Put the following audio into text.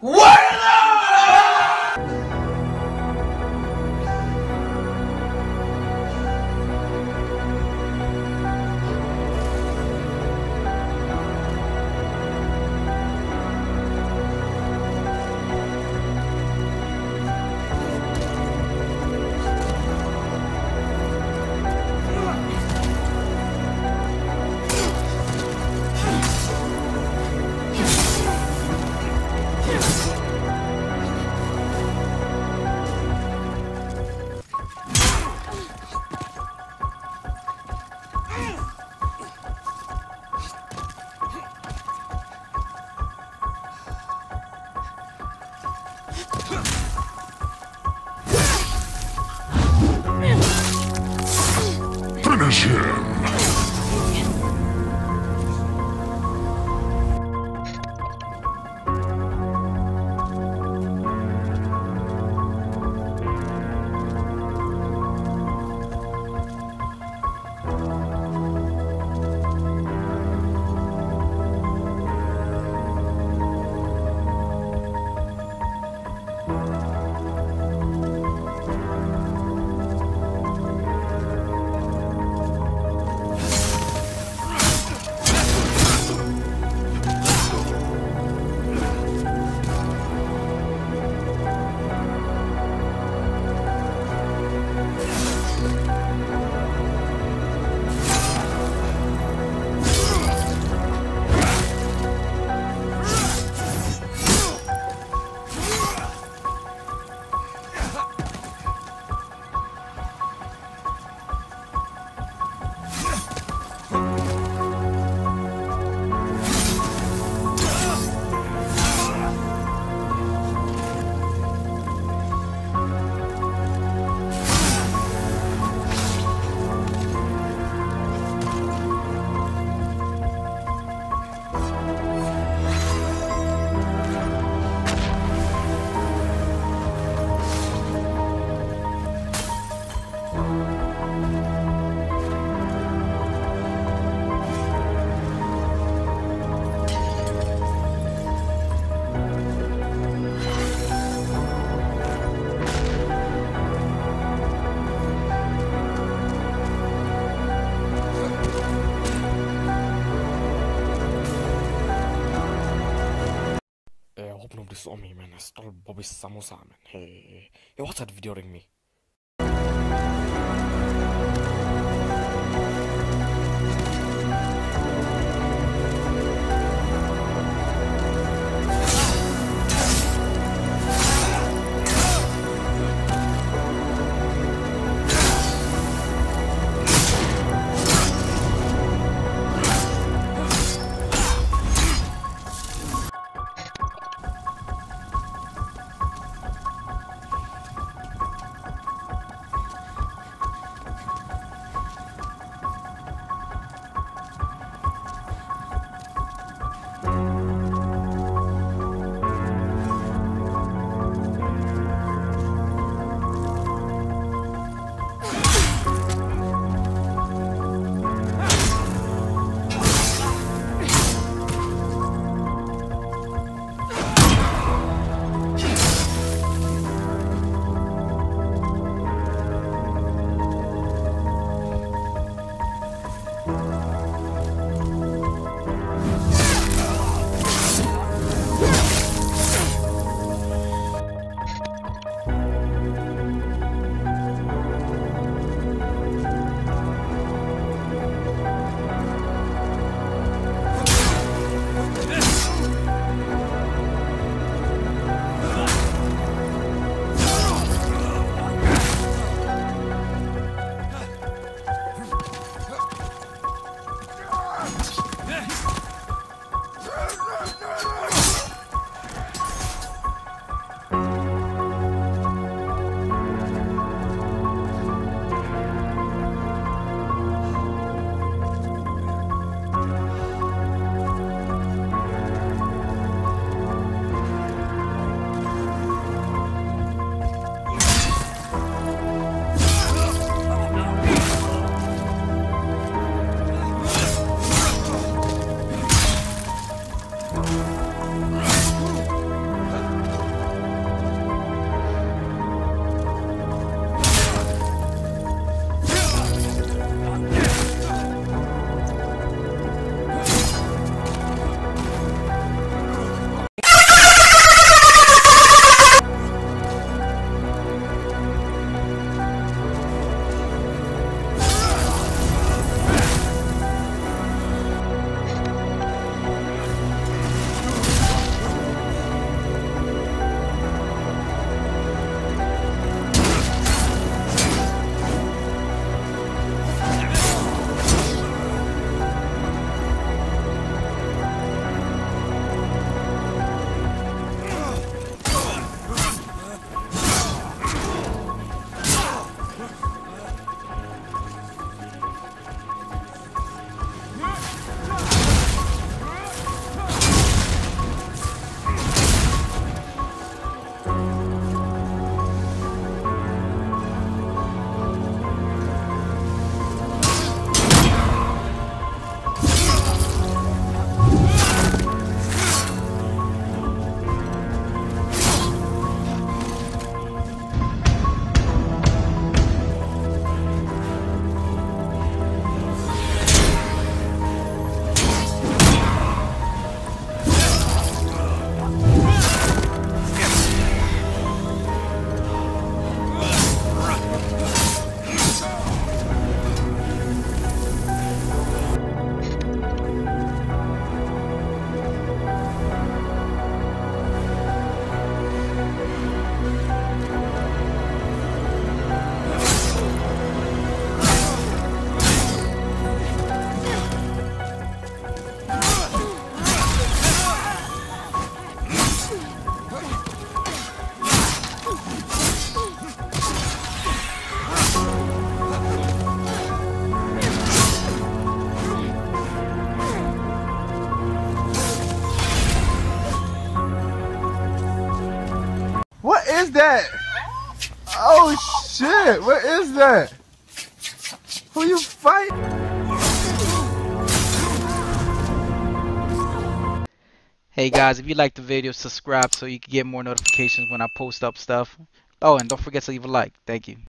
What? Finish him! This on me, man. I stole Bobby's samosa, man. Hey, what's that video ring me? What is that? Oh shit, what is that? Who you fight? Hey guys, if you like the video, subscribe so you can get more notifications when I post up stuff. Oh, and don't forget to leave a like. Thank you.